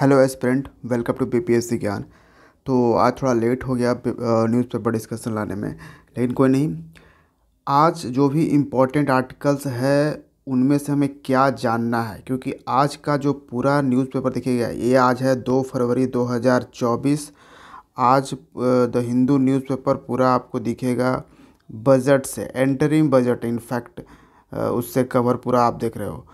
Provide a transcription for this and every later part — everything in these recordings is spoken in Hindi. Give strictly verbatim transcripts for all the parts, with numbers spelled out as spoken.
Hello aspirant, welcome to BPSC Gyan. तो आज थोड़ा लेट हो गया न्यूज़पेपर डिस्कशन लाने में, लेकिन कोई नहीं। आज जो भी इम्पोर्टेंट आर्टिकल्स है उनमें से हमें क्या जानना है, क्योंकि आज का जो पूरा न्यूज़पेपर देखिएगा, ये आज है दो फरवरी दो हज़ार चौबीस। आज द हिंदू न्यूज़पेपर पूरा आपको दिखेगा बजट से, एंटरिंग बजट इनफैक्ट उससे कवर पूरा आप देख रहे हो।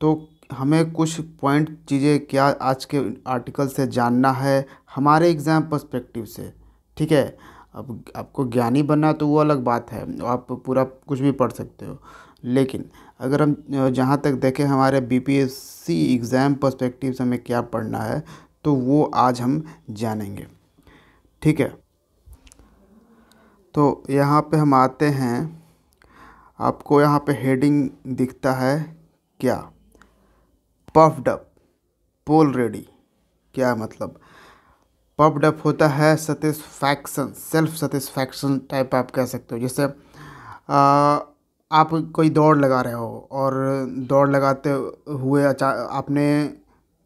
तो हमें कुछ पॉइंट चीज़ें क्या आज के आर्टिकल से जानना है हमारे एग्ज़ाम पर्सपेक्टिव से, ठीक है। अब आपको ज्ञानी बनना तो वो अलग बात है, आप पूरा कुछ भी पढ़ सकते हो, लेकिन अगर हम जहाँ तक देखें हमारे बीपीएससी एग्ज़ाम पर्सपेक्टिव से हमें क्या पढ़ना है, तो वो आज हम जानेंगे, ठीक है। तो यहाँ पे हम आते हैं, आपको यहाँ पे हेडिंग दिखता है क्या, पफ्ड अप पोल रेडी। क्या मतलब पफ्ड अप होता है, सेटिस्फैक्शन, सेल्फ सेटिस्फैक्शन टाइप आप कह सकते हो। जैसे आ, आप कोई दौड़ लगा रहे हो और दौड़ लगाते हुए अच्छा आपने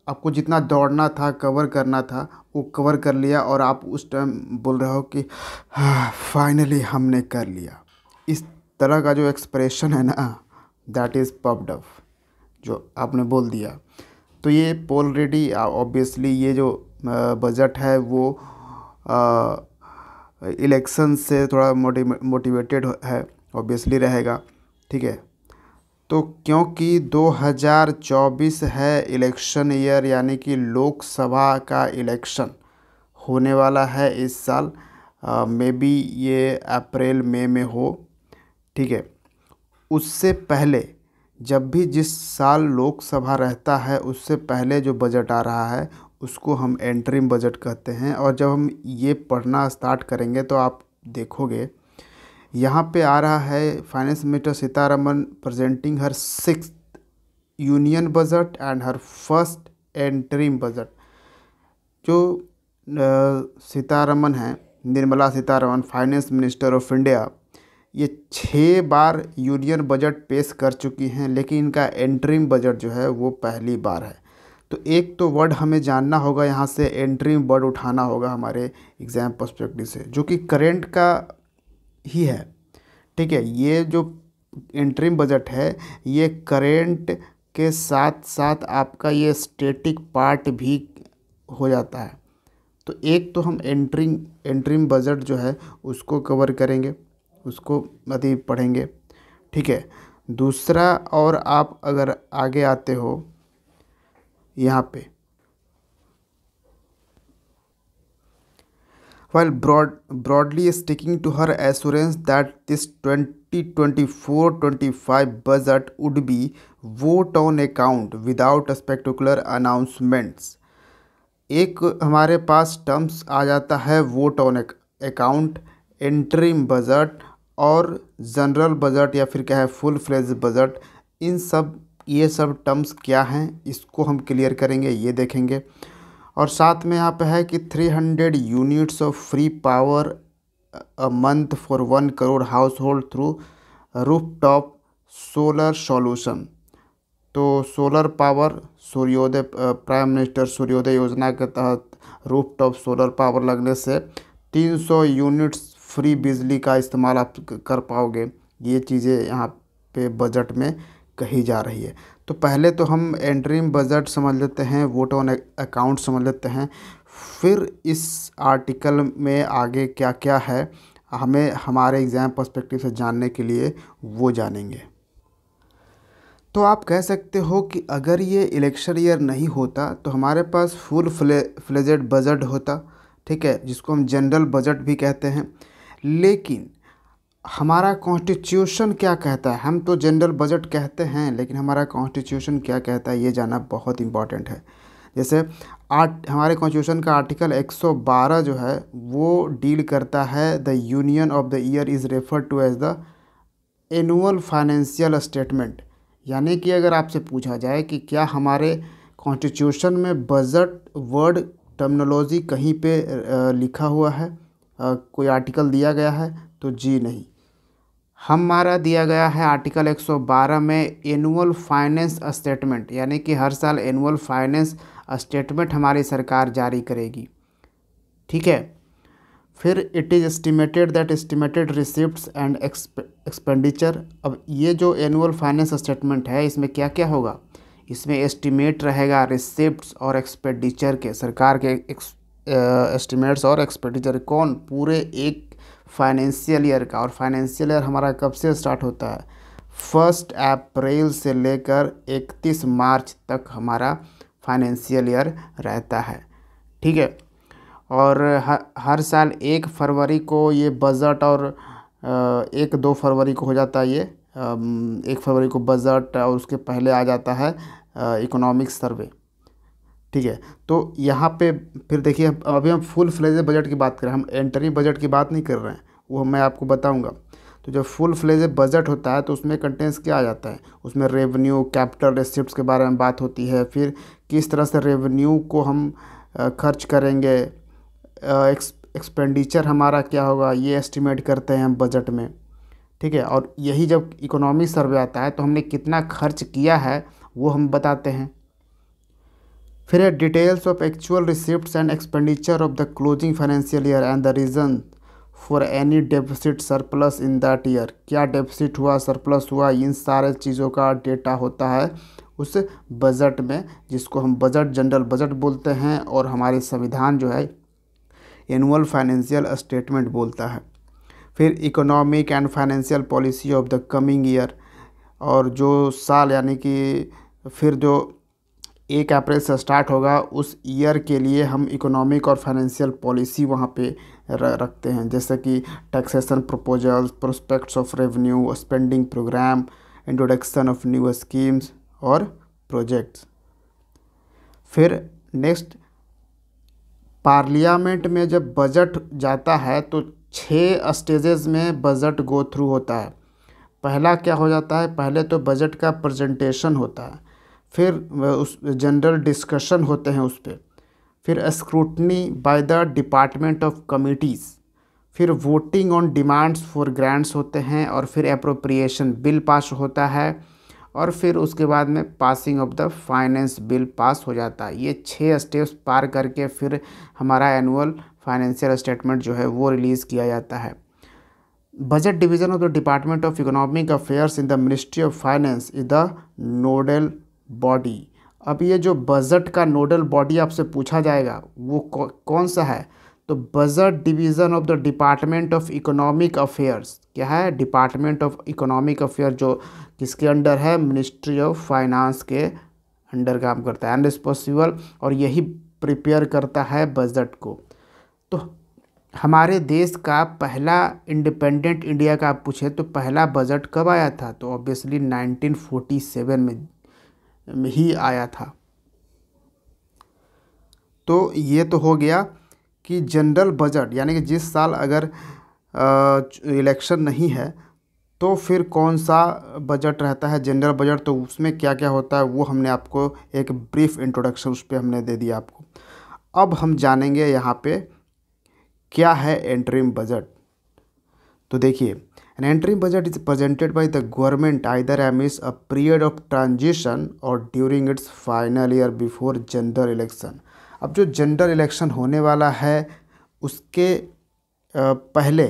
आपको जितना दौड़ना था, कवर करना था, वो कवर कर लिया और आप उस टाइम बोल रहे हो कि हाँ, फाइनली हमने कर लिया। इस तरह का जो एक्सप्रेशन है ना, दैट इज़ पफ्ड अप, जो आपने बोल दिया। तो ये पोल रेडी, ऑब्वियसली ये जो बजट है वो इलेक्शन से थोड़ा मोटिवेटेड है, ऑब्वियसली रहेगा, ठीक है। तो क्योंकि दो हज़ार चौबीस है इलेक्शन ईयर, यानी कि लोकसभा का इलेक्शन होने वाला है इस साल, मे बी ये अप्रैल मई में हो, ठीक है। उससे पहले जब भी जिस साल लोकसभा रहता है उससे पहले जो बजट आ रहा है उसको हम एंटरिम बजट कहते हैं। और जब हम ये पढ़ना स्टार्ट करेंगे तो आप देखोगे यहाँ पे आ रहा है, finance minister Sitharaman presenting her sixth union budget and her first interim budget. जो सीतारमन हैं, Nirmala Sitharaman, finance minister of India, ये छः बार यूनियन बजट पेश कर चुकी हैं, लेकिन इनका एंटरिम बजट जो है वो पहली बार है। तो एक तो वर्ड हमें जानना होगा यहाँ से, एंटरिम वर्ड उठाना होगा हमारे एग्ज़ाम पर्सपेक्टिव से, जो कि करेंट का ही है, ठीक है। ये जो एंटरिम बजट है ये करेंट के साथ साथ आपका ये स्टैटिक पार्ट भी हो जाता है। तो एक तो हम एंटरिंग एंटरिम बजट जो है उसको कवर करेंगे, उसको अभी पढ़ेंगे, ठीक है। दूसरा, और आप अगर आगे आते हो यहाँ पे, well broad broadly sticking to her assurance that this twenty twenty four twenty five budget would be vote on account without spectacular announcements. एक हमारे पास टर्म्स आ जाता है vote on account, interim budget और जनरल बजट, या फिर क्या है फुल फ्लेज बजट। इन सब ये सब टर्म्स क्या हैं इसको हम क्लियर करेंगे, ये देखेंगे। और साथ में यहाँ पे है कि तीन सौ units of free power a month for one crore household through rooftop solar solution. तो solar power, Suryodaya, prime minister Suryodaya Yojana के तहत रूफटॉप सोलर पावर लगने से तीन सौ यूनिट्स फ्री बिजली का इस्तेमाल आप कर पाओगे। ये चीज़ें यहाँ पे बजट में कही जा रही है। तो पहले तो हम एंटरिम बजट समझ लेते हैं, वोट ऑन अकाउंट समझ लेते हैं, फिर इस आर्टिकल में आगे क्या क्या है हमें हमारे एग्ज़ाम पर्सपेक्टिव से जानने के लिए वो जानेंगे। तो आप कह सकते हो कि अगर ये इलेक्शन ईयर नहीं होता तो हमारे पास फुल फ्लेजेड बजट होता, ठीक है, जिसको हम जनरल बजट भी कहते हैं। लेकिन हमारा कॉन्स्टिट्यूशन क्या कहता है, हम तो जनरल बजट कहते हैं लेकिन हमारा कॉन्स्टिट्यूशन क्या कहता है ये जानना बहुत इम्पॉर्टेंट है। जैसे आर्ट हमारे कॉन्स्टिट्यूशन का आर्टिकल एक सौ बारह जो है वो डील करता है, the union of the year is referred to as the annual financial statement. यानी कि अगर आपसे पूछा जाए कि क्या हमारे कॉन्स्टिट्यूशन में बजट वर्ड टर्मिनोलॉजी कहीं पे लिखा हुआ है, कोई आर्टिकल दिया गया है, तो जी नहीं, हमारा दिया गया है आर्टिकल एक सौ बारह में एनुअल फाइनेंस स्टेटमेंट, यानी कि हर साल एनुअल फाइनेंस स्टेटमेंट हमारी सरकार जारी करेगी। ठीक है, फिर it is estimated that estimated receipts and expenditure. अब ये जो एनुअल फाइनेंस स्टेटमेंट है इसमें क्या क्या होगा, इसमें एस्टिमेट रहेगा रिसिप्ट्स और एक्सपेंडिचर के, सरकार के एस्टिमेट्स और एक्सपेंडिचर। कौन? पूरे एक फाइनेंशियल ईयर का। और फाइनेंशियल ईयर हमारा कब से स्टार्ट होता है? फर्स्ट अप्रैल से लेकर इकतीस मार्च तक हमारा फाइनेंशियल ईयर रहता है। ठीक है, और हर साल एक फरवरी को ये बजट और एक दो फरवरी को हो जाता है, ये एक फरवरी को बजट और उसके पहले आ जाता है इकोनॉमिक सर्वे। ठीक है, तो यहाँ पे फिर देखिए, अभी हम फुल फ्लेज बजट की बात कर रहे हैं, हम एंटरी बजट की बात नहीं कर रहे हैं, वो मैं आपको बताऊंगा। तो जब फुल फ्लेज बजट होता है तो उसमें कंटेंट्स क्या आ जाता है, उसमें रेवेन्यू, कैपिटल, रिसिप्ट्स के बारे में बात होती है, फिर किस तरह से रेवेन्यू को हम खर्च करेंगे, एक्सपेंडिचर हमारा क्या होगा, ये एस्टिमेट करते हैं हम बजट में। ठीक है, और यही जब इकोनॉमिक सर्वे आता है तो हमने कितना खर्च किया है वो हम बताते हैं। फिर है details of actual receipts and expenditure of the closing financial year and the reason for any deficit surplus in that year. क्या डेफिसिट हुआ, सरप्लस हुआ, इन सारे चीज़ों का डेटा होता है उस बजट में, जिसको हम बजट, जनरल बजट बोलते हैं, और हमारे संविधान जो है एनुअल फाइनेंशियल स्टेटमेंट बोलता है। फिर economic and financial policy of the coming year, और जो साल यानी कि फिर जो एक अप्रैल से स्टार्ट होगा उस ईयर के लिए हम इकोनॉमिक और फाइनेंशियल पॉलिसी वहाँ पे रखते हैं, जैसे कि taxation proposals, prospects of revenue, spending program, introduction of new schemes और प्रोजेक्ट्स। फिर नेक्स्ट, पार्लियामेंट में जब बजट जाता है तो छः स्टेजेस में बजट गो थ्रू होता है। पहला क्या हो जाता है, पहले तो बजट का प्रेजेंटेशन होता है, फिर उस जनरल डिस्कशन होते हैं उस पर, फिर scrutiny by the department of committees, फिर voting on demands for grants होते हैं, और फिर एप्रोप्रिएशन बिल पास होता है, और फिर उसके बाद में passing of the finance bill pass हो जाता है। ये छः स्टेप्स पार करके फिर हमारा एनुअल फाइनेंशियल स्टेटमेंट जो है वो रिलीज़ किया जाता है। Budget division of the department of economic affairs in the ministry of finance is the nodal body. अब ये जो बजट का नोडल बॉडी आपसे पूछा जाएगा वो कौन सा है, तो budget division of the department of economic affairs. क्या है? डिपार्टमेंट ऑफ इकोनॉमिक अफेयर, जो किसके अंडर है? मिनिस्ट्री ऑफ फाइनेंस के अंडर काम करता है एंड रिस्पॉन्सिबल, और यही प्रिपेयर करता है बजट को। तो हमारे देश का पहला, इंडिपेंडेंट इंडिया का आप पूछे तो पहला बजट कब आया था, तो ऑब्वियसली नाइनटीन फोर्टी सेवन में ही आया था। तो ये तो हो गया कि जनरल बजट, यानी कि जिस साल अगर इलेक्शन नहीं है तो फिर कौन सा बजट रहता है, जनरल बजट, तो उसमें क्या क्या होता है वो हमने आपको एक ब्रीफ इंट्रोडक्शन उस पर हमने दे दिया आपको। अब हम जानेंगे यहाँ पे क्या है एंटरिम बजट। तो देखिए, An interim budget is presented by the government either amidst a period of transition or during its final year before general election. अब जो जनरल इलेक्शन होने वाला है उसके पहले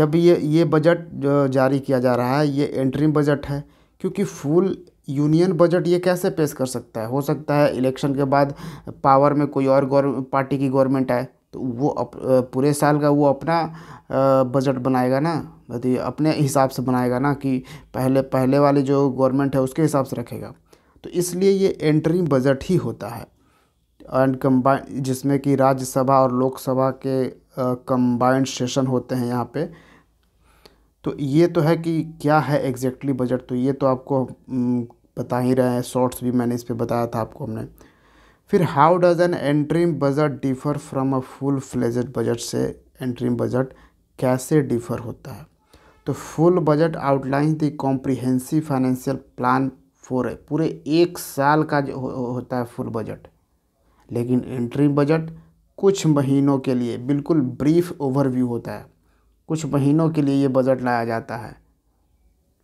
जब ये ये बजट जारी किया जा रहा है, ये एंटरिम बजट है, क्योंकि फुल यूनियन बजट ये कैसे पेश कर सकता है, हो सकता है इलेक्शन के बाद पावर में कोई और पार्टी की गवर्नमेंट आए तो वो अप, पूरे साल का वो अपना बजट बनाएगा ना, मतलब अपने हिसाब से बनाएगा ना, कि पहले पहले वाली जो गवर्नमेंट है उसके हिसाब से रखेगा। तो इसलिए ये एंटरिम बजट ही होता है, एंड कम्बाइन, जिसमें कि राज्यसभा और लोकसभा के कम्बाइंड सेशन होते हैं यहाँ पे। तो ये तो है कि क्या है एग्जैक्टली बजट, तो ये तो आपको बता ही रहे हैं, शॉर्ट्स भी मैंने इस पर बताया था आपको हमने। फिर how does an interim budget differ from a full fledged budget, से एंटरिम बजट कैसे डिफ़र होता है, तो full budget outline the comprehensive financial plan for a, पूरे एक साल का जो होता है फुल बजट, लेकिन एंटरिम बजट कुछ महीनों के लिए बिल्कुल ब्रीफ ओवरव्यू होता है, कुछ महीनों के लिए ये बजट लाया जाता है।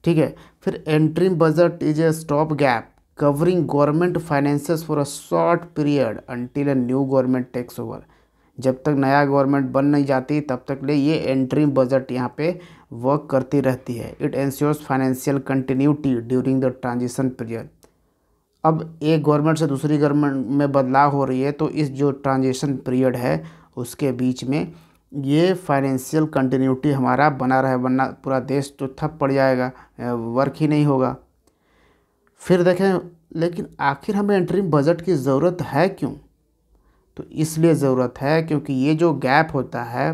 ठीक है, फिर interim budget is a stop gap covering government finances for a short period until a new government takes over. जब तक नया गवर्नमेंट बन नहीं जाती तब तक ले ये एंट्रीम बजट यहाँ पे वर्क करती रहती है। It ensures financial continuity during the transition period. अब एक गवर्नमेंट से दूसरी गवर्नमेंट में बदलाव हो रही है तो इस जो ट्रांजिशन पीरियड है उसके बीच में ये फाइनेंशियल कंटिन्यूटी हमारा बना रहे, वरना पूरा देश तो ठप पड़ जाएगा, वर्क ही नहीं होगा। फिर देखें, लेकिन आखिर हमें एंट्रीम बजट की ज़रूरत है क्यों? तो इसलिए ज़रूरत है क्योंकि ये जो गैप होता है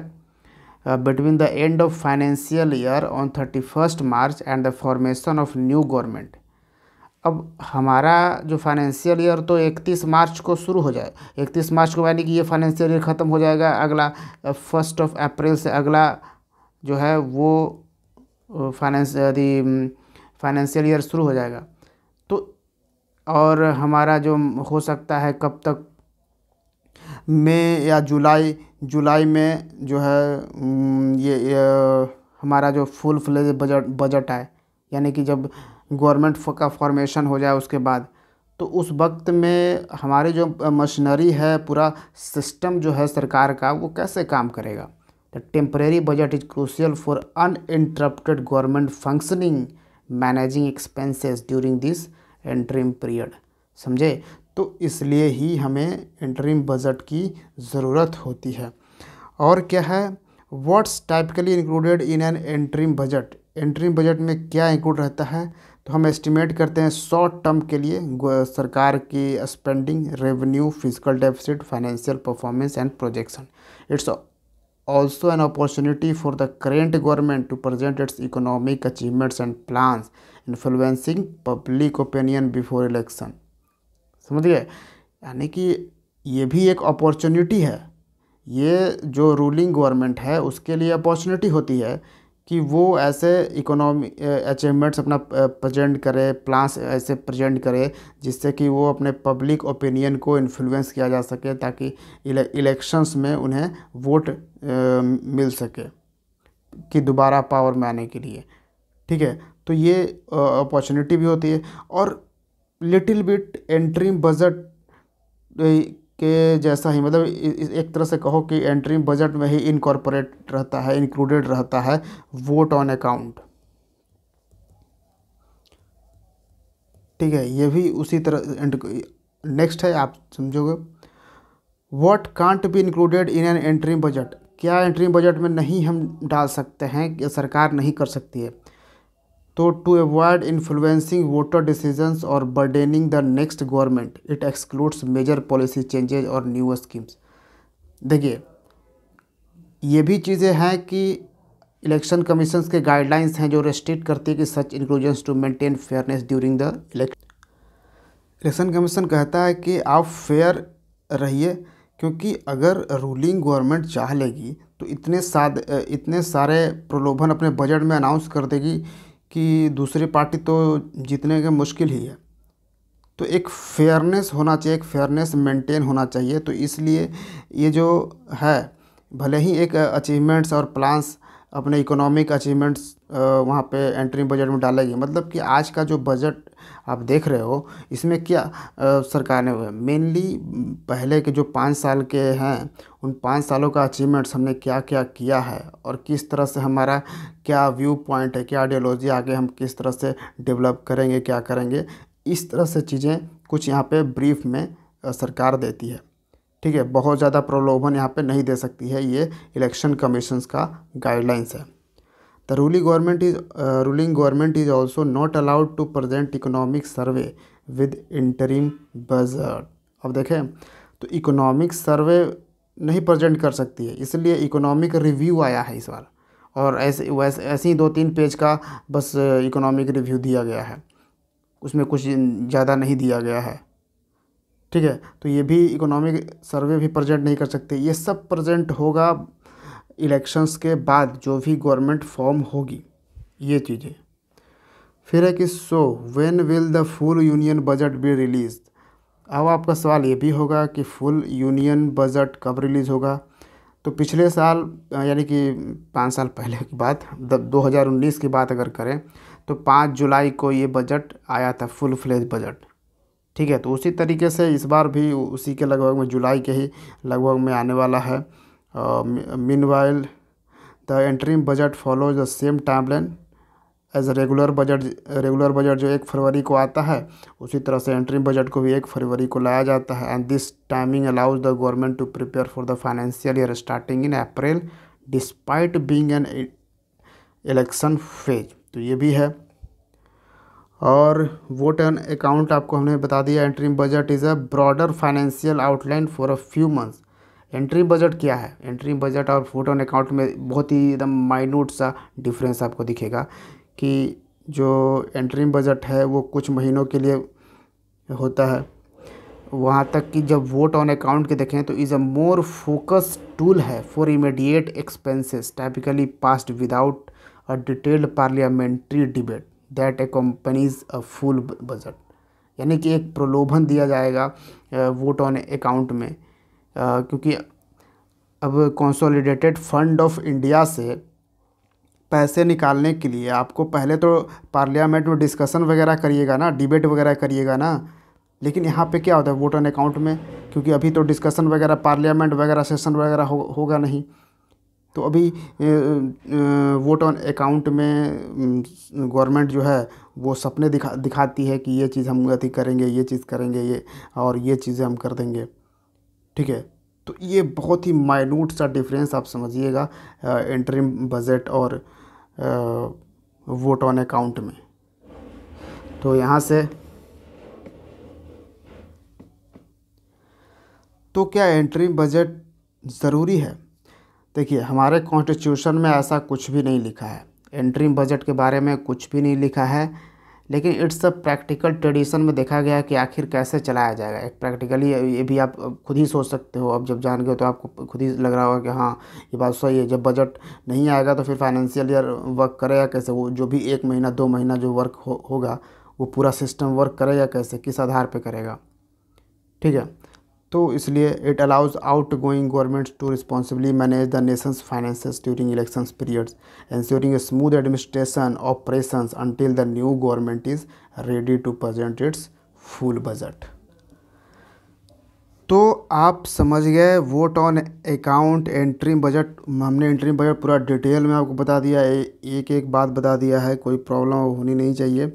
between the end of financial year on thirty first March and the formation of new government. अब हमारा जो फाइनेंशियल ईयर तो इकतीस मार्च को शुरू हो जाए, इकतीस मार्च को, यानी कि ये फाइनेंशियल ईयर ख़त्म हो जाएगा। अगला फर्स्ट ऑफ अप्रैल से अगला जो है वो फाइनेंस यदि फाइनेंशियल ईयर शुरू हो जाएगा तो, और हमारा जो हो सकता है कब तक, मई या जुलाई, जुलाई में जो है ये, ये हमारा जो फुल फ्लेज बजट बजट आए, यानी कि जब गवर्नमेंट का फॉर्मेशन हो जाए उसके बाद, तो उस वक्त में हमारी जो मशीनरी है, पूरा सिस्टम जो है सरकार का, वो कैसे काम करेगा। The temporary budget is crucial for uninterrupted government functioning managing expenses during this interim period. समझे, तो इसलिए ही हमें एंट्रीम बजट की ज़रूरत होती है। और क्या है, what's typically included in an interim budget. Interim budget में क्या इंक्लूड रहता है, तो हम एस्टिमेट करते हैं शॉर्ट टर्म के लिए सरकार की spending, revenue, physical deficit, financial performance and projection. It's also an opportunity for the current government to present its economic achievements and plans influencing public opinion before election. समझ गए, यानी कि ये भी एक अपॉर्चुनिटी है। ये जो रूलिंग गवर्नमेंट है उसके लिए अपॉर्चुनिटी होती है कि वो ऐसे इकोनॉमी अचीवमेंट्स अपना प्रेजेंट करे, प्लान्स ऐसे प्रेजेंट करे जिससे कि वो अपने पब्लिक ओपिनियन को इन्फ्लुएंस किया जा सके, ताकि इले, इलेक्शंस में उन्हें वोट आ, मिल सके कि दोबारा पावर में आने के लिए। ठीक है, तो ये अपॉर्चुनिटी भी होती है। और लिटिल बिट एंट्रीम बजट के जैसा ही, मतलब एक तरह से कहो कि एंट्रीम बजट में ही इनकॉर्पोरेट रहता है, इंक्लूडेड रहता है वोट ऑन अकाउंट। ठीक है, ये भी उसी तरह। नेक्स्ट है, आप समझोगे, what can't be included in an interim budget. क्या एंट्रीम बजट में नहीं हम डाल सकते हैं, या सरकार नहीं कर सकती है। तो to avoid influencing voter decisions और burdening the next government it excludes major policy changes और न्यू स्कीम्स। देखिए, ये भी चीज़ें हैं कि इलेक्शन कमीशंस के गाइडलाइंस हैं जो रेस्ट्रिक्ट करती है कि such inclusions to maintain fairness during the election. Election commission कहता है कि आप फेयर रहिए, क्योंकि अगर रूलिंग गवर्नमेंट चाह लेगी तो इतने साद इतने सारे प्रलोभन अपने बजट में अनाउंस कर देगी कि दूसरी पार्टी तो जीतने का मुश्किल ही है। तो एक फेयरनेस होना चाहिए, एक फेयरनेस मेंटेन होना चाहिए। तो इसलिए ये जो है, भले ही एक अचीवमेंट्स और प्लान्स, अपने इकोनॉमिक अचीवमेंट्स वहाँ पे एंट्री बजट में डालेगी। मतलब कि आज का जो बजट आप देख रहे हो, इसमें क्या आ, सरकार ने मेनली पहले के जो पाँच साल के हैं, उन पाँच सालों का अचीवमेंट्स हमने क्या क्या किया है, और किस तरह से हमारा क्या व्यू पॉइंट है, क्या आइडियोलॉजी, आगे हम किस तरह से डेवलप करेंगे, क्या करेंगे, इस तरह से चीज़ें कुछ यहाँ पे ब्रीफ में सरकार देती है। ठीक है, बहुत ज़्यादा प्रलोभन यहाँ पे नहीं दे सकती है, ये इलेक्शन कमीशंस का गाइडलाइंस है। The ruling government is ruling government is also not allowed to present economic survey with interim budget. अब देखें, तो इकोनॉमिक सर्वे नहीं प्रेजेंट कर सकती है, इसलिए इकोनॉमिक रिव्यू आया है इस बार, और ऐसे वैसे ऐसे ही दो तीन पेज का बस इकोनॉमिक रिव्यू दिया गया है, उसमें कुछ ज़्यादा नहीं दिया गया है। ठीक है, तो ये भी इकोनॉमिक सर्वे भी प्रेजेंट नहीं कर सकते। ये सब प्रेजेंट होगा इलेक्शंस के बाद, जो भी गवर्नमेंट फॉर्म होगी, ये चीज़ें। फिर है कि so when will the full union budget be release. अब आपका सवाल ये भी होगा कि फुल यूनियन बजट कब रिलीज़ होगा। तो पिछले साल यानी कि पाँच साल पहले की बात, दो हज़ार उन्नीस की बात अगर करें तो पाँच जुलाई को ये बजट आया था, फुल फ्लेज बजट, ठीक है। तो उसी तरीके से इस बार भी उसी के लगभग में, जुलाई के ही लगभग में आने वाला है। Meanwhile the interim budget follows the same timeline as regular budget. Regular budget जो एक फरवरी को आता है, उसी तरह से एंटरिम बजट को भी एक फरवरी को लाया जाता है। And this timing allows the government to prepare for the financial year starting in April despite being an election phase. तो ये भी है। और वोट एंड अकाउंट आपको हमने बता दिया। Interim budget is a broader financial outline for a few months. Entry budget क्या है? एंट्री बजट और वोट एंड अकाउंट में बहुत ही एकदम माइन्यूट सा डिफरेंस आपको दिखेगा कि जो एंटरिम बजट है वो कुछ महीनों के लिए होता है, वहाँ तक कि जब वोट ऑन अकाउंट के देखें तो is a more focus tool है for immediate expenses typically passed without a detailed parliamentary debate that accompanies a full budget. यानी कि एक प्रलोभन दिया जाएगा वोट ऑन अकाउंट में, क्योंकि अब कंसोलिडेटेड फंड ऑफ इंडिया से पैसे निकालने के लिए आपको पहले तो पार्लियामेंट में डिस्कशन वगैरह करिएगा ना, डिबेट वगैरह करिएगा ना। लेकिन यहाँ पे क्या होता है वोट ऑन अकाउंट में, क्योंकि अभी तो डिस्कशन वगैरह, पार्लियामेंट वगैरह सेशन वगैरह हो, होगा नहीं। तो अभी वोट ऑन अकाउंट में गवर्नमेंट जो है वो सपने दिखा दिखाती है कि ये चीज़ हम गति करेंगे, ये चीज़ करेंगे, ये और ये चीज़ें हम कर देंगे, ठीक है। तो ये बहुत ही माइन्यूट सा डिफरेंस आप समझिएगा एंटरिम बजट और वोट ऑन अकाउंट में। तो यहाँ से तो क्या एंटरिम बजट ज़रूरी है? देखिए, हमारे कॉन्स्टिट्यूशन में ऐसा कुछ भी नहीं लिखा है, एंटरिम बजट के बारे में कुछ भी नहीं लिखा है। लेकिन इट्स अ प्रैक्टिकल ट्रेडिशन में देखा गया कि आखिर कैसे चलाया जाएगा। एक प्रैक्टिकली ये भी आप खुद ही सोच सकते हो, अब जब जान गए तो आपको खुद ही लग रहा होगा कि हाँ ये बात सही है। जब बजट नहीं आएगा तो फिर फाइनेंशियल ईयर वर्क करेगा कैसे, वो जो भी एक महीना दो महीना जो वर्क हो, होगा वो पूरा सिस्टम वर्क करेगा कैसे, किस आधार पर करेगा, ठीक है। तो इसलिए it allows out going government to responsibly manage the nation's finances during elections periods ensuring a smooth administration operations until the new government is ready to present its full budget. तो आप समझ गए vote on account, interim budget. हमने एंट्रीम बजट पूरा डिटेल में आपको बता दिया, एक एक बात बता दिया है, कोई प्रॉब्लम होनी नहीं चाहिए,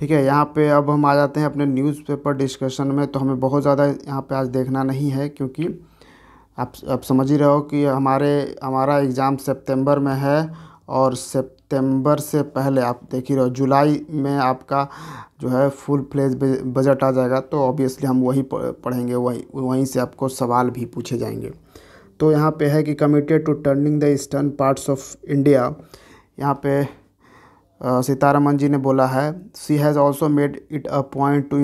ठीक है। यहाँ पे अब हम आ जाते हैं अपने न्यूज़पेपर डिस्कशन में। तो हमें बहुत ज़्यादा यहाँ पे आज देखना नहीं है, क्योंकि आप आप समझ ही रहे हो कि हमारे हमारा एग्ज़ाम सितंबर में है, और सितंबर से पहले आप देख ही रहो जुलाई में आपका जो है फुल फ्लेज बजट आ जाएगा। तो ऑब्वियसली हम वही पढ़ेंगे, वही वहीं से आपको सवाल भी पूछे जाएंगे। तो यहाँ पर है कि committed to turning the eastern parts of India, यहाँ पर Uh, सीतारमन जी ने बोला है, she has also made it a point to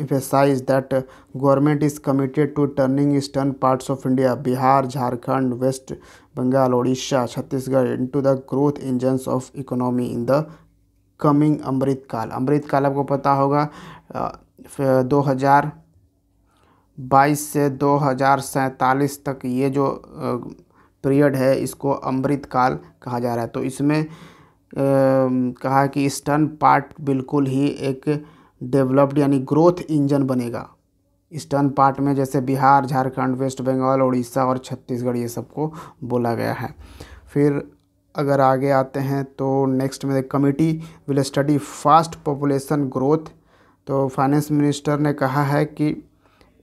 emphasise that government is committed to turning eastern parts of India Bihar, Jharkhand, waste Bengal, Orissa, Chhattisgarh into the growth engines of economy in the coming Amritkaal. Amritkaal आपको पता होगा दो हज़ार बाईस से दो हज़ार सैंतालीस तक ये जो पीरियड है इसको अमृतकाल कहा जा रहा है। तो इसमें कहा कि ईस्टर्न पार्ट बिल्कुल ही एक डेवलप्ड यानी ग्रोथ इंजन बनेगा। ईस्टर्न पार्ट में जैसे बिहार, झारखंड, वेस्ट बंगाल, उड़ीसा और छत्तीसगढ़ ये सबको बोला गया है। फिर अगर आगे आते हैं तो नेक्स्ट में committee will study fast population growth. तो फाइनेंस मिनिस्टर ने कहा है कि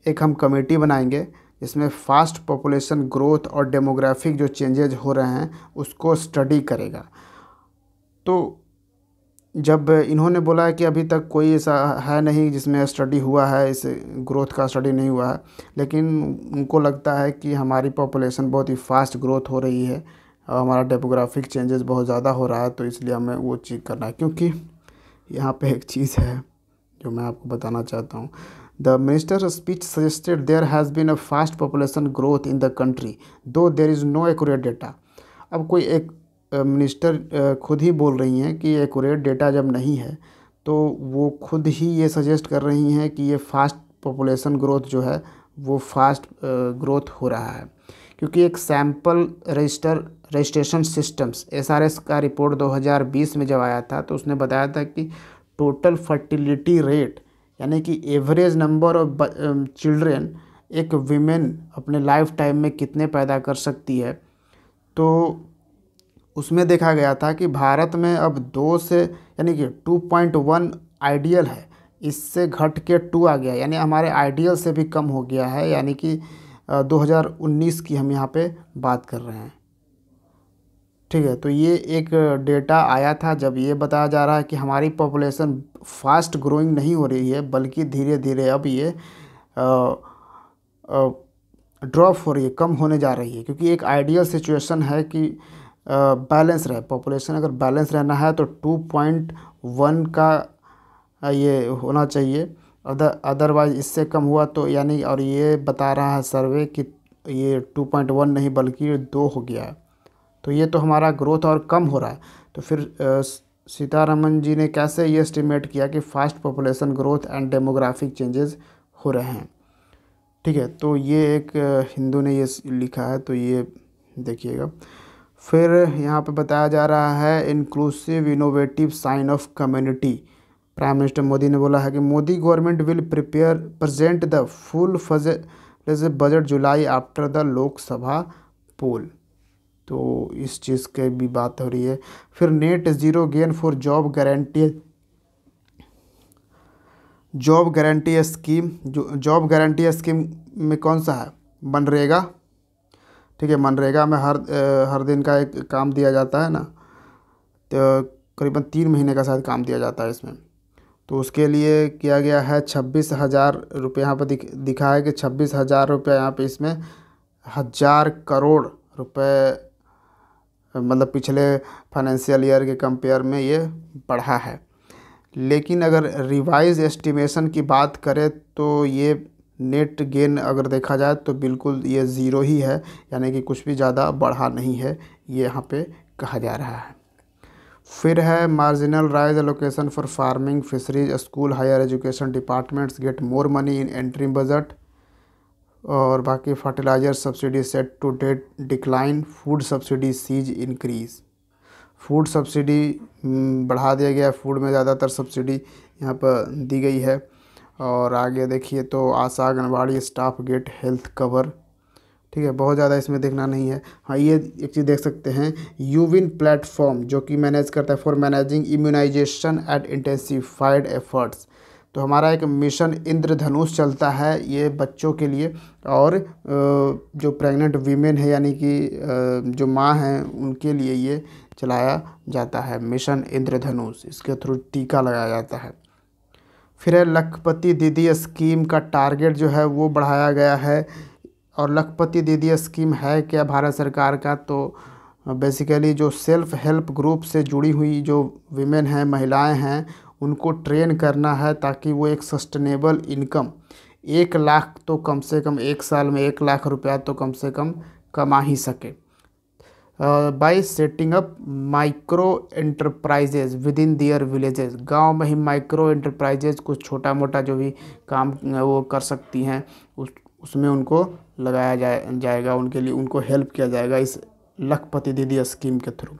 एक हम कमेटी बनाएंगे जिसमें फास्ट पॉपुलेशन ग्रोथ और डेमोग्राफिक जो चेंजेज हो रहे हैं उसको स्टडी करेगा। तो जब इन्होंने बोला है कि अभी तक कोई ऐसा है नहीं जिसमें स्टडी हुआ है, इस ग्रोथ का स्टडी नहीं हुआ है, लेकिन उनको लगता है कि हमारी पॉपुलेशन बहुत ही फास्ट ग्रोथ हो रही है और हमारा डेमोग्राफिक चेंजेस बहुत ज़्यादा हो रहा है, तो इसलिए हमें वो चीज़ करना है। क्योंकि यहाँ पे एक चीज़ है जो मैं आपको बताना चाहता हूँ, the minister speech suggested there has been a fast population growth in the country though there is no accurate data. अब कोई एक मिनिस्टर खुद ही बोल रही हैं कि एक्यूरेट डेटा जब नहीं है तो वो खुद ही ये सजेस्ट कर रही हैं कि ये फास्ट पॉपुलेशन ग्रोथ जो है वो फास्ट ग्रोथ हो रहा है, क्योंकि एक sample register registration systems S R S का रिपोर्ट दो हज़ार बीस में जब आया था तो उसने बताया था कि टोटल फर्टिलिटी रेट यानी कि एवरेज नंबर ऑफ चिल्ड्रेन एक वीमेन अपने लाइफ टाइम में कितने पैदा कर सकती है, तो उसमें देखा गया था कि भारत में अब दो से यानी कि टू पॉइंट वन आइडियल है, इससे घट के टू आ गया, यानी हमारे आइडियल से भी कम हो गया है, यानी कि दो हज़ार उन्नीस की हम यहाँ पे बात कर रहे हैं। ठीक है, तो ये एक डेटा आया था जब ये बताया जा रहा है कि हमारी पॉपुलेशन फास्ट ग्रोइंग नहीं हो रही है बल्कि धीरे धीरे अब ये ड्रॉप हो रही है, कम होने जा रही है, क्योंकि एक आइडियल सिचुएशन है कि बैलेंस रहे पॉपुलेशन, अगर बैलेंस रहना है तो टू पॉइंट वन का ये होना चाहिए, अदर अदरवाइज इससे कम हुआ तो यानी, और ये बता रहा है सर्वे कि ये टू पॉइंट वन नहीं बल्कि दो हो गया है, तो ये तो हमारा ग्रोथ और कम हो रहा है। तो फिर सीतारमन जी ने कैसे ये एस्टिमेट किया कि fast population growth and demographic changes हो रहे हैं। ठीक है, तो ये एक हिंदू ने ये लिखा है, तो ये देखिएगा। फिर यहाँ पे बताया जा रहा है inclusive innovative sign of community. Prime minister Modi ने बोला है कि Modi government will prepare present the full phase budget July after the Lok Sabha poll, तो इस चीज़ की भी बात हो रही है। फिर net zero gain for job guarantee job guarantee scheme जो जॉब गारंटी स्कीम में कौन सा है, मनरेगा। ठीक है, मनरेगा में हर हर दिन का एक काम दिया जाता है ना, तो करीबन तीन महीने का शायद काम दिया जाता है इसमें, तो उसके लिए किया गया है छब्बीस हज़ार रुपये, यहाँ पर दिख दिखा है कि छब्बीस हज़ार रुपये यहाँ पे इसमें हज़ार करोड़ रुपए मतलब पिछले फाइनेंशियल ईयर के कंपेयर में ये बढ़ा है। लेकिन अगर रिवाइज एस्टिमेशन की बात करें तो ये नेट गेन अगर देखा जाए तो बिल्कुल ये ज़ीरो ही है, यानी कि कुछ भी ज़्यादा बढ़ा नहीं है, ये यहाँ पे कहा जा रहा है। फिर है marginal rise allocation for farming fisheries school higher education departments get more money in entry budget, और बाकी fertiliser subsidy set to date decline, food subsidy sees increase, food subsidy बढ़ा दिया गया, फूड में ज़्यादातर सब्सिडी यहाँ पर दी गई है। और आगे देखिए तो आशा anganwadi staff get health cover. ठीक है, बहुत ज़्यादा इसमें देखना नहीं है। हाँ, ये एक चीज़ देख सकते हैं, यूविन प्लेटफॉर्म जो कि मैनेज करता है for managing immunisation at intensified efforts, तो हमारा एक मिशन इंद्रधनुष चलता है ये बच्चों के लिए, और जो प्रेग्नेंट वीमेन है यानी कि जो माँ हैं उनके लिए ये चलाया जाता है मिशन इंद्रधनुष, इसके थ्रू टीका लगाया जाता है। फिर है लखपति दीदी स्कीम का टारगेट जो है वो बढ़ाया गया है, और लखपति दीदी स्कीम है क्या भारत सरकार का, तो बेसिकली जो सेल्फ हेल्प ग्रुप से जुड़ी हुई जो वीमेन हैं, महिलाएं हैं, उनको ट्रेन करना है ताकि वो एक सस्टेनेबल इनकम एक लाख तो कम से कम एक साल में एक लाख रुपया तो कम से कम कमा ही सके by setting up micro enterprises within their villages. गांव में ही माइक्रो एंटरप्राइजेज कुछ छोटा मोटा जो भी काम वो कर सकती हैं उस उसमें उनको लगाया जाए जाएगा उनके लिए उनको हेल्प किया जाएगा इस लखपति दीदी स्कीम के थ्रू।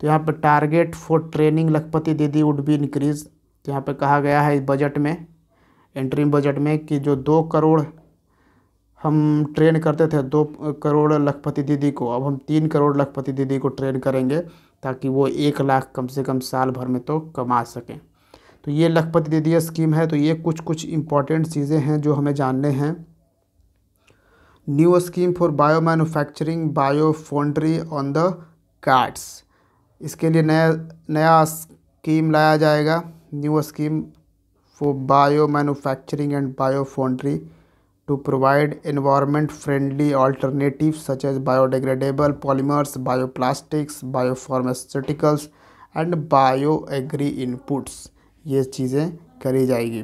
तो यहाँ पर टारगेट फॉर ट्रेनिंग लखपति दीदी वुड बी इंक्रीज, तो यहाँ पर कहा गया है बजट में एंट्रीम बजट में कि जो दो करोड़ हम ट्रेन करते थे दो करोड़ लखपति दीदी को, अब हम तीन करोड़ लखपति दीदी को ट्रेन करेंगे ताकि वो एक लाख कम से कम साल भर में तो कमा सकें। तो ये लखपति दीदी स्कीम है, तो ये कुछ कुछ इम्पॉर्टेंट चीज़ें हैं जो हमें जानने हैं। New scheme for bio manufacturing bio foundry on the cards, इसके लिए नया नया स्कीम लाया जाएगा, new scheme for bio manufacturing and bio foundry to provide environment friendly alternatives such as biodegradable polymers, bioplastics, biopharmaceuticals and bioagri inputs, ये चीज़ें करी जाएगी।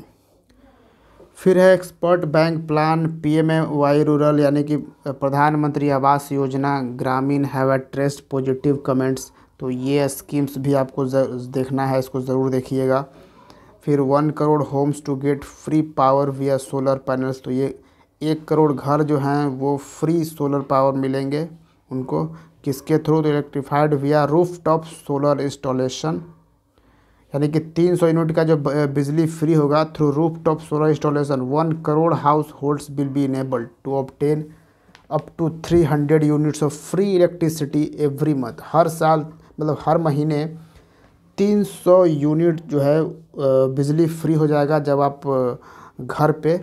फिर है expert bank plan P M A Y rural यानी कि प्रधानमंत्री आवास योजना ग्रामीण हैव ट्रस्ट पॉजिटिव कमेंट्स, तो ये स्कीम्स भी आपको देखना है, इसको ज़रूर देखिएगा। फिर one crore homes to get free power via solar panels, तो ये एक करोड़ घर जो हैं वो फ्री सोलर पावर मिलेंगे उनको किसके थ्रू, तो इलेक्ट्रीफाइड विया रूफ टॉप सोलर इंस्टॉलेशन, यानी कि तीन सौ यूनिट का जो बिजली फ्री होगा through roof top solar installation. One crore households will be enabled to obtain up to three hundred units of free electricity every month. हर साल मतलब हर महीने तीन सौ यूनिट जो है बिजली फ्री हो जाएगा जब आप घर पे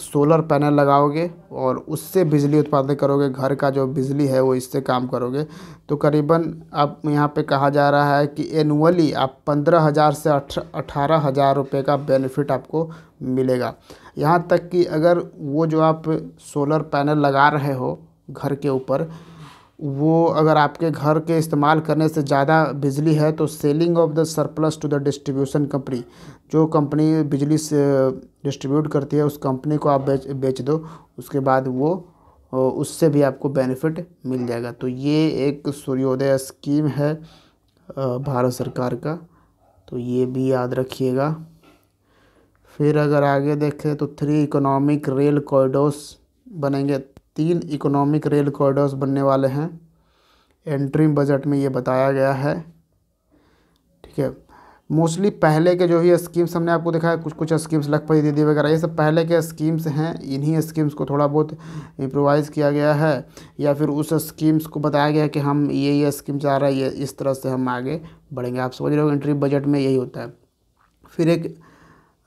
सोलर पैनल लगाओगे और उससे बिजली उत्पादन करोगे, घर का जो बिजली है वो इससे काम करोगे। तो करीबन आप यहाँ पे कहा जा रहा है कि एनुअली आप पंद्रह हज़ार से अठारह हज़ार रुपये का बेनिफिट आपको मिलेगा। यहाँ तक कि अगर वो जो आप सोलर पैनल लगा रहे हो घर के ऊपर, वो अगर आपके घर के इस्तेमाल करने से ज़्यादा बिजली है तो selling of the surplus to the distribution company, जो कंपनी बिजली से डिस्ट्रीब्यूट करती है उस कंपनी को आप बेच बेच दो, उसके बाद वो उससे भी आपको बेनिफिट मिल जाएगा। तो ये एक सूर्योदय स्कीम है भारत सरकार का, तो ये भी याद रखिएगा। फिर अगर आगे देखें तो थ्री इकोनॉमिक रेल कॉरिडोर्स बनेंगे, तीन इकोनॉमिक रेल कॉरिडोर्स बनने वाले हैं, एंट्रीम बजट में ये बताया गया है। ठीक है, मोस्टली पहले के जो भी स्कीम्स हमने आपको देखा है, कुछ कुछ स्कीम्स लखपति दीदी वगैरह ये सब पहले के स्कीम्स हैं, इन्हीं स्कीम्स को थोड़ा बहुत इम्प्रोवाइज किया गया है या फिर उस स्कीम्स को बताया गया है कि हम ये ये स्कीम चाह रहे हैं, ये इस तरह से हम आगे बढ़ेंगे। आप समझ रहे हो एंट्रीम बजट में यही होता है। फिर एक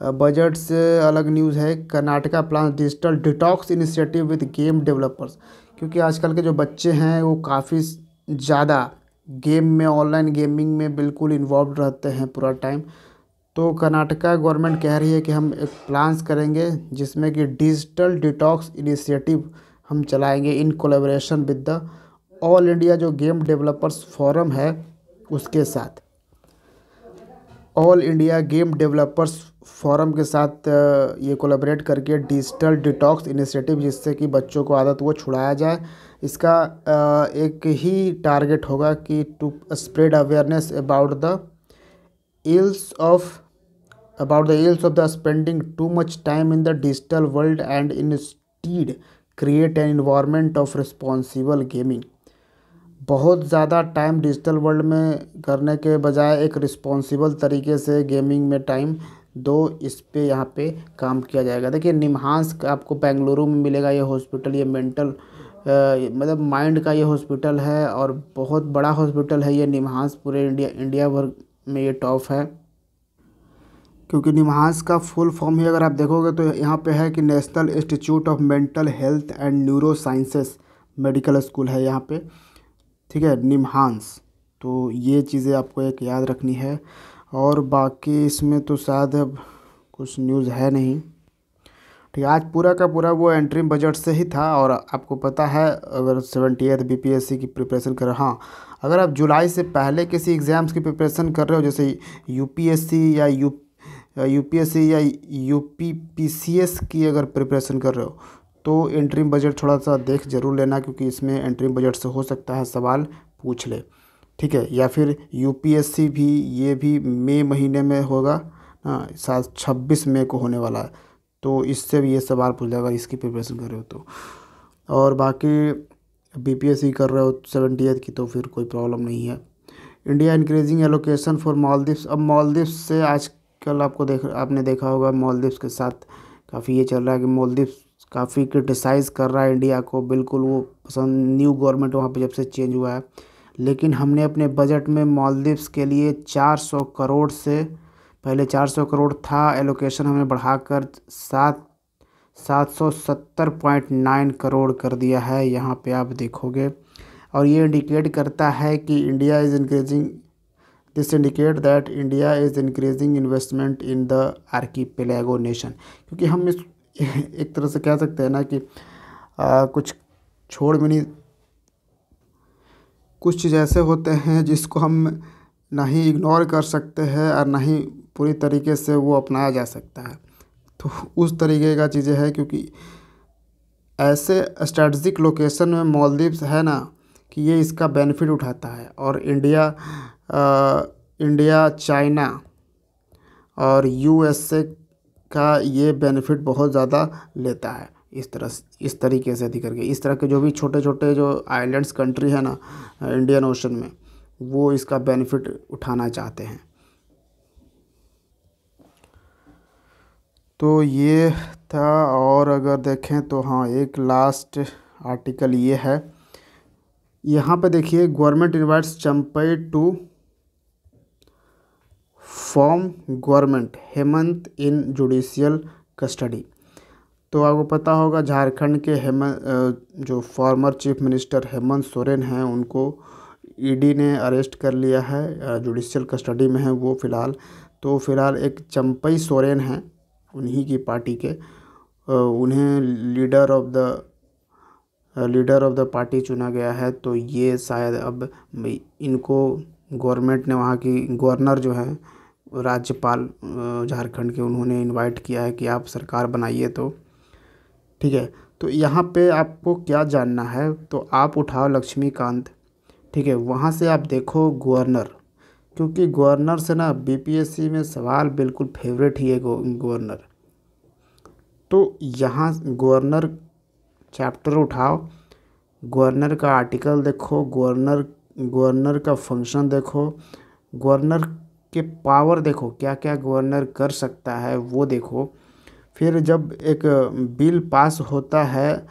बजट से अलग न्यूज़ है, Karnataka plan digital detox initiative with game developers, क्योंकि आजकल के जो बच्चे हैं वो काफ़ी ज़्यादा गेम में, ऑनलाइन गेमिंग में बिल्कुल इन्वॉल्व रहते हैं पूरा टाइम। तो कर्नाटका गवर्नमेंट कह रही है कि हम एक प्लान्स करेंगे जिसमें कि डिजिटल डिटॉक्स इनिशिएटिव हम चलाएँगे in collaboration with the all India जो गेम डेवलपर्स फोरम है उसके साथ, all India game developers forum के साथ ये कोलैबोरेट करके डिजिटल डिटॉक्स इनिशिएटिव, जिससे कि बच्चों को आदत वो छुड़ाया जाए। इसका एक ही टारगेट होगा कि to spread awareness about the ills of about the ills of the spending too much time in the digital world and instead create an environment of responsible gaming. बहुत ज़्यादा टाइम डिजिटल वर्ल्ड में करने के बजाय एक रिस्पॉन्सिबल तरीके से गेमिंग में टाइम दो, इस पे यहाँ पे काम किया जाएगा। देखिए निम्हांस आपको बेंगलुरु में मिलेगा ये हॉस्पिटल, ये मेंटल आ, मतलब माइंड का ये हॉस्पिटल है और बहुत बड़ा हॉस्पिटल है ये निम्हांस, पूरे इंडिया इंडिया भर में ये टॉप है। क्योंकि निम्हांस का फुल फॉर्म ही अगर आप देखोगे तो यहाँ पे है कि national institute of mental health and neuro sciences medical school है यहाँ पर, ठीक है, निम्हांस। तो ये चीज़ें आपको एक याद रखनी है और बाकी इसमें तो शायद अब कुछ न्यूज़ है नहीं। ठीक है, आज पूरा का पूरा वो एंट्रीम बजट से ही था। और आपको पता है अगर seventy eighth B P S C की प्रिपरेशन कर रहे, हाँ अगर आप जुलाई से पहले किसी एग्ज़ाम्स की प्रिपरेशन कर रहे हो जैसे यू पी एस सी या U U P S C या U P P C S की अगर प्रिपरेशन कर रहे हो तो एंट्रीम बजट थोड़ा सा देख जरूर लेना, क्योंकि इसमें एंट्रीम बजट से हो सकता है सवाल पूछ ले, ठीक है। या फिर यूपीएससी भी, ये भी मई महीने में होगा ना, शायद छब्बीस मई को होने वाला है, तो इससे भी ये सवाल पूछ जाएगा इसकी प्रिपरेशन कर रहे हो तो। और बाकी बीपीएससी कर रहे हो सेवेंटी एथ की तो फिर कोई प्रॉब्लम नहीं है। India increasing allocation for Maldives, अब मालदीव्स से आजकल आपको देख आपने देखा होगा मालदीव्स के साथ काफ़ी ये चल रहा है कि मालदीव्स काफ़ी क्रिटिसाइज़ कर रहा है इंडिया को, बिल्कुल वो पसंद, न्यू गवर्नमेंट वहाँ पर जब से चेंज हुआ है, लेकिन हमने अपने बजट में मालदीव्स के लिए चार सौ करोड़, से पहले चार सौ करोड़ था एलोकेशन, हमने बढ़ाकर सात सात सौ सत्तर पॉइंट नाइन करोड़ कर दिया है, यहाँ पे आप देखोगे। और ये इंडिकेट करता है कि India is increasing, this indicate that India is increasing investment in the archipelago nation, क्योंकि हम इस एक तरह से कह सकते हैं ना कि आ, कुछ छोड़ भी नहीं, कुछ चीज़ ऐसे होते हैं जिसको हम ना ही इग्नोर कर सकते हैं और ना ही पूरी तरीके से वो अपनाया जा सकता है, तो उस तरीके का चीज़ें है। क्योंकि ऐसे स्ट्रेटजिक लोकेशन में मालदीव्स है ना कि ये इसका बेनिफिट उठाता है। और इंडिया आ, इंडिया चाइना और यूएसए का ये बेनिफिट बहुत ज़्यादा लेता है। इस तरह इस तरीके से अधिक करके इस तरह के जो भी छोटे छोटे जो आइलैंड्स कंट्री है ना इंडियन ओशन में, वो इसका बेनिफिट उठाना चाहते हैं। तो ये था। और अगर देखें तो हाँ, एक लास्ट आर्टिकल ये है, यहाँ पे देखिए, government invites Champai to form government Hemant in judicial custody. तो आपको पता होगा झारखंड के हेमंत जो former chief minister Hemant Soren हैं, उनको ईडी ने अरेस्ट कर लिया है, जुडिशियल कस्टडी में है वो फ़िलहाल। तो फ़िलहाल एक चम्पई सोरेन हैं उन्हीं की पार्टी के, उन्हें leader of the leader of the party चुना गया है। तो ये शायद अब इनको गवर्नमेंट ने, वहाँ की गवर्नर जो है राज्यपाल झारखंड के, उन्होंने इनवाइट किया है कि आप सरकार बनाइए। तो ठीक है, तो यहाँ पे आपको क्या जानना है, तो आप उठाओ लक्ष्मीकांत, ठीक है, वहाँ से आप देखो गवर्नर, क्योंकि गवर्नर से ना बीपीएससी में सवाल बिल्कुल फेवरेट ही है गवर्नर। तो यहाँ गवर्नर चैप्टर उठाओ, गवर्नर का आर्टिकल देखो, गवर्नर गवर्नर का फंक्शन देखो, गवर्नर के पावर देखो, क्या क्या गवर्नर कर सकता है वो देखो। फिर जब एक बिल पास होता है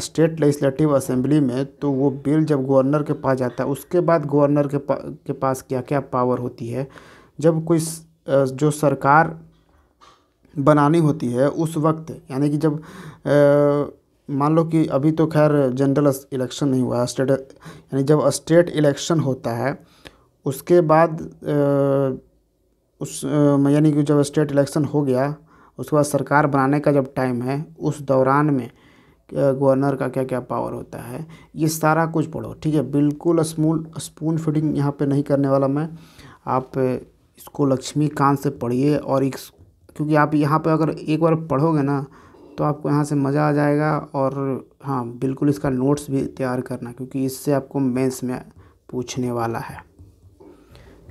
स्टेट लेजिस्लेटिव असेंबली में, तो वो बिल जब गवर्नर के पास जाता है, उसके बाद गवर्नर के पा, के पास क्या क्या पावर होती है। जब कोई जो सरकार बनानी होती है उस वक्त, यानी कि जब आ, मान लो कि अभी तो खैर जनरल इलेक्शन नहीं हुआ, स्टेट यानी जब स्टेट इलेक्शन होता है उसके बाद उस यानी कि जब स्टेट इलेक्शन हो गया उसके बाद सरकार बनाने का जब टाइम है, उस दौरान में गवर्नर का क्या क्या पावर होता है ये सारा कुछ पढ़ो। ठीक है, बिल्कुल स्मूल स्पून फीडिंग यहाँ पे नहीं करने वाला मैं, आप इसको लक्ष्मीकांत से पढ़िए। और इस क्योंकि आप यहाँ पे अगर एक बार पढ़ोगे ना तो आपको यहाँ से मज़ा आ जाएगा। और हाँ, बिल्कुल इसका नोट्स भी तैयार करना, क्योंकि इससे आपको मेंस में पूछने वाला है।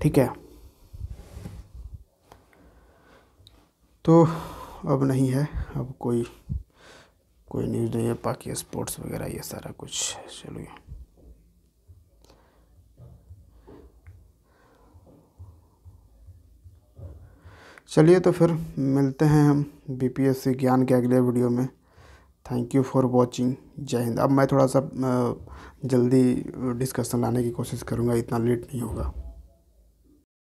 ठीक है, तो अब नहीं है, अब कोई कोई न्यूज़ नहीं है, बाकी स्पोर्ट्स वगैरह ये सारा कुछ। चलिए, चलिए तो फिर मिलते हैं हम बीपीएससी ज्ञान के अगले वीडियो में। थैंक यू फॉर वाचिंग, जय हिंद। अब मैं थोड़ा सा जल्दी डिस्कशन लाने की कोशिश करूँगा, इतना लेट नहीं होगा।